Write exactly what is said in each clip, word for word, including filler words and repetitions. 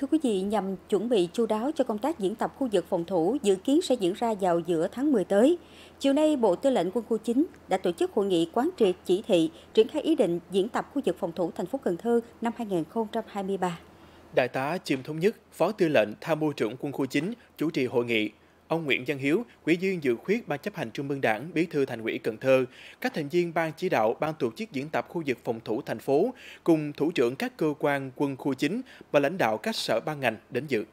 Thưa quý vị, nhằm chuẩn bị chu đáo cho công tác diễn tập khu vực phòng thủ dự kiến sẽ diễn ra vào giữa tháng mười tới, chiều nay Bộ Tư lệnh Quân khu chín đã tổ chức hội nghị quán triệt chỉ thị triển khai ý định diễn tập khu vực phòng thủ thành phố Cần Thơ năm hai nghìn không trăm hai mươi ba. Đại tá Chiêm Thống Nhất, Phó Tư lệnh Tham mưu trưởng Quân khu chín chủ trì hội nghị. Ông Nguyễn Văn Hiếu, Ủy viên Dự khuyết Ban Chấp hành Trung ương Đảng, Bí thư Thành ủy Cần Thơ, các thành viên Ban chỉ đạo Ban tổ chức diễn tập khu vực phòng thủ thành phố cùng thủ trưởng các cơ quan Quân khu chín và lãnh đạo các sở ban ngành đến dự.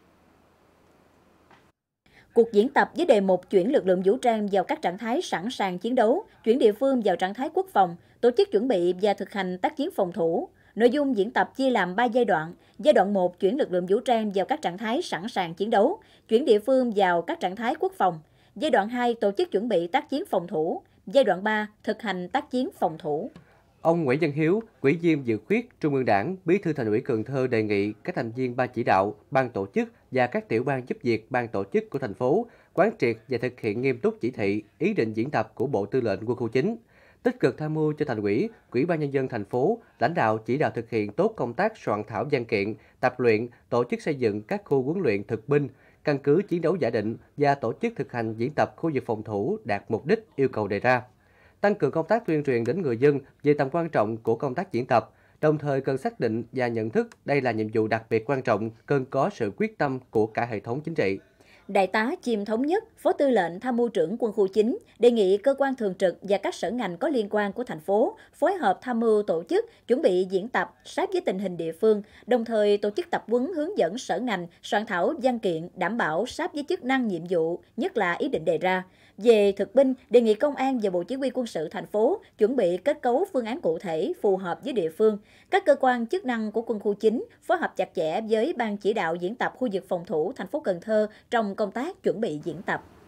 Cuộc diễn tập với đề mục chuyển lực lượng vũ trang vào các trạng thái sẵn sàng chiến đấu, chuyển địa phương vào trạng thái quốc phòng, tổ chức chuẩn bị và thực hành tác chiến phòng thủ. Nội dung diễn tập chia làm ba giai đoạn. Giai đoạn một chuyển lực lượng vũ trang vào các trạng thái sẵn sàng chiến đấu, chuyển địa phương vào các trạng thái quốc phòng. Giai đoạn hai tổ chức chuẩn bị tác chiến phòng thủ. Giai đoạn ba thực hành tác chiến phòng thủ. Ông Nguyễn Văn Hiếu, Ủy viên Dự khuyết Trung ương Đảng, Bí thư Thành ủy Cần Thơ đề nghị các thành viên Ban chỉ đạo, Ban tổ chức và các tiểu ban giúp việc Ban tổ chức của thành phố quán triệt và thực hiện nghiêm túc chỉ thị, ý định diễn tập của Bộ Tư lệnh Quân khu chín. Tích cực tham mưu cho Thành ủy, Ủy ban nhân dân thành phố, lãnh đạo chỉ đạo thực hiện tốt công tác soạn thảo văn kiện, tập luyện, tổ chức xây dựng các khu huấn luyện thực binh, căn cứ chiến đấu giả định và tổ chức thực hành diễn tập khu vực phòng thủ đạt mục đích yêu cầu đề ra. Tăng cường công tác tuyên truyền đến người dân về tầm quan trọng của công tác diễn tập, đồng thời cần xác định và nhận thức đây là nhiệm vụ đặc biệt quan trọng, cần có sự quyết tâm của cả hệ thống chính trị. Đại tá Chiêm Thống Nhất, Phó Tư lệnh Tham mưu trưởng Quân khu chín, đề nghị cơ quan thường trực và các sở ngành có liên quan của thành phố phối hợp tham mưu tổ chức, chuẩn bị diễn tập sát với tình hình địa phương, đồng thời tổ chức tập huấn hướng dẫn sở ngành, soạn thảo văn kiện đảm bảo sát với chức năng nhiệm vụ, nhất là ý định đề ra. Về thực binh, đề nghị Công an và Bộ Chỉ huy Quân sự thành phố chuẩn bị kết cấu phương án cụ thể phù hợp với địa phương. Các cơ quan chức năng của Quân khu chín phối hợp chặt chẽ với Ban chỉ đạo diễn tập khu vực phòng thủ thành phố Cần Thơ trong công tác chuẩn bị diễn tập.